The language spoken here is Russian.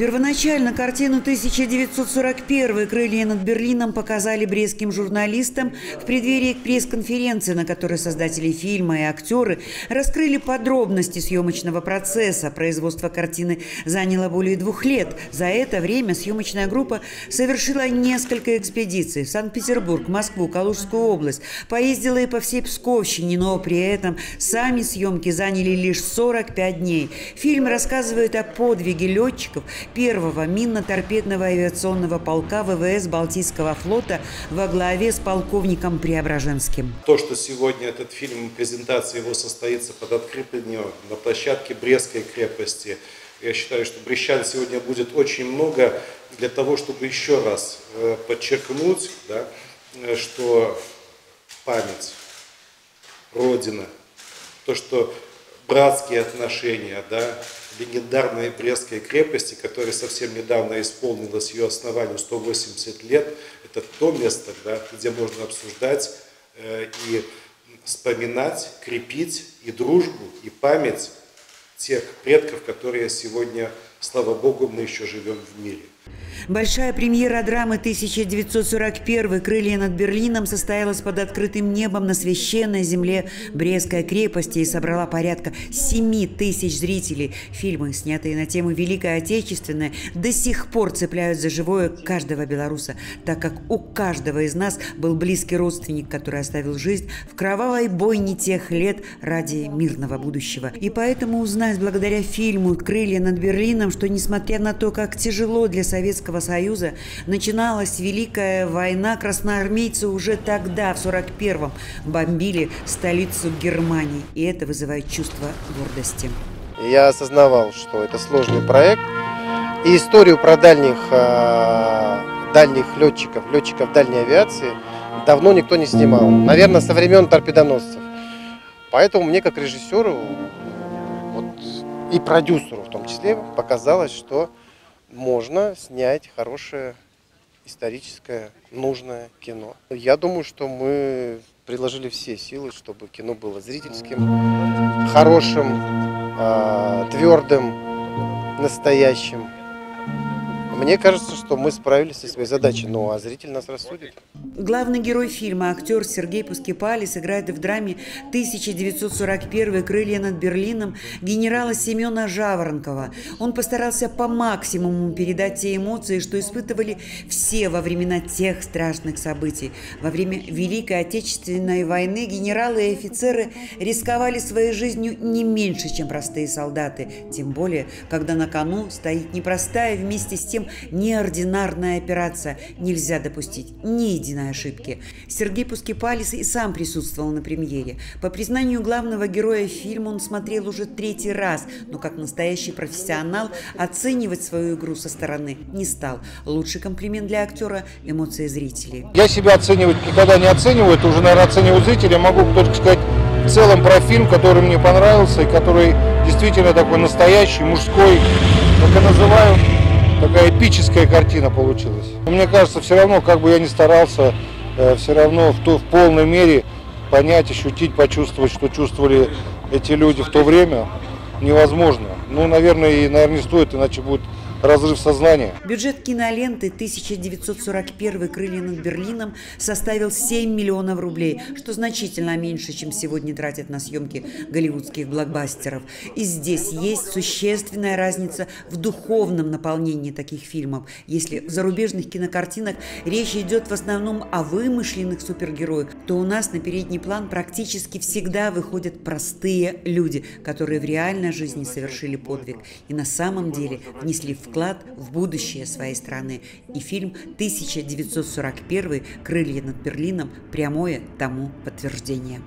Первоначально картину 1941 «Крылья над Берлином» показали брестским журналистам в преддверии пресс-конференции, на которой создатели фильма и актеры раскрыли подробности съемочного процесса. Производство картины заняло более 2 лет. За это время съемочная группа совершила несколько экспедиций в Санкт-Петербург, Москву, Калужскую область, поездила и по всей Псковщине, но при этом сами съемки заняли лишь 45 дней. Фильм рассказывает о подвиге летчиков первого минно-торпедного авиационного полка ВВС Балтийского флота во главе с полковником Преображенским. То, что сегодня этот фильм, презентация его состоится под открытым днем на площадке Брестской крепости. Я считаю, что брестчан сегодня будет очень много для того, чтобы еще раз подчеркнуть, что память, Родина, то, что братские отношения, легендарной Брестской крепости, которой совсем недавно исполнилось ее основанию 180 лет, это то место, где можно обсуждать и вспоминать, крепить и дружбу, и память тех предков, которые сегодня, слава Богу, мы еще живем в мире. Большая премьера драмы 1941 «Крылья над Берлином» состоялась под открытым небом на священной земле Брестской крепости и собрала порядка 7 000 зрителей. Фильмы, снятые на тему Великой Отечественной, до сих пор цепляют за живое каждого белоруса, так как у каждого из нас был близкий родственник, который оставил жизнь в кровавой бойне тех лет ради мирного будущего. И поэтому узнать благодаря фильму «Крылья над Берлином», что несмотря на то, как тяжело для Советского Союза начиналась Великая война, красноармейцы уже тогда, в 1941-м, бомбили столицу Германии. И это вызывает чувство гордости. Я осознавал, что это сложный проект. И историю про дальних летчиков, летчиков дальней авиации, давно никто не снимал. Наверное, со времен торпедоносцев. Поэтому мне, как режиссеру и продюсеру в том числе, показалось, что можно снять хорошее историческое, нужное кино. Я думаю, что мы приложили все силы, чтобы кино было зрительским, хорошим, твердым, настоящим. Мне кажется, что мы справились со своей задачей, ну а зритель нас рассудит. Главный герой фильма, актер Сергей Пускепалис, играет в драме 1941 «Крылья над Берлином» генерала Семена Жаворонкова. Он постарался по максимуму передать те эмоции, что испытывали все во времена тех страшных событий. Во время Великой Отечественной войны генералы и офицеры рисковали своей жизнью не меньше, чем простые солдаты. Тем более, когда на кону стоит непростая, вместе с тем неординарная операция. Нельзя допустить ни единой ошибки. Сергей Пускепалис и сам присутствовал на премьере. По признанию главного героя фильма, он смотрел уже 3-й раз, но как настоящий профессионал оценивать свою игру со стороны не стал. Лучший комплимент для актера – эмоции зрителей. Я себя оценивать никогда не оцениваю, это уже, наверное, оцениваю зрителя. Могу только сказать в целом про фильм, который мне понравился и который действительно такой настоящий, мужской, как я называю. Такая эпическая картина получилась. Мне кажется, все равно, как бы я ни старался, все равно в полной мере понять, ощутить, почувствовать, что чувствовали эти люди в то время, невозможно. Ну, наверное, не стоит, иначе будет разрыв сознания. Бюджет киноленты 1941 «Крылья над Берлином» составил 7 миллионов рублей, что значительно меньше, чем сегодня тратят на съемки голливудских блокбастеров. И здесь есть существенная разница в духовном наполнении таких фильмов. Если в зарубежных кинокартинах речь идет в основном о вымышленных супергероях, то у нас на передний план практически всегда выходят простые люди, которые в реальной жизни совершили подвиг и на самом деле внесли вклад в будущее своей страны. И фильм 1941 «Крылья над Берлином» – прямое тому подтверждение.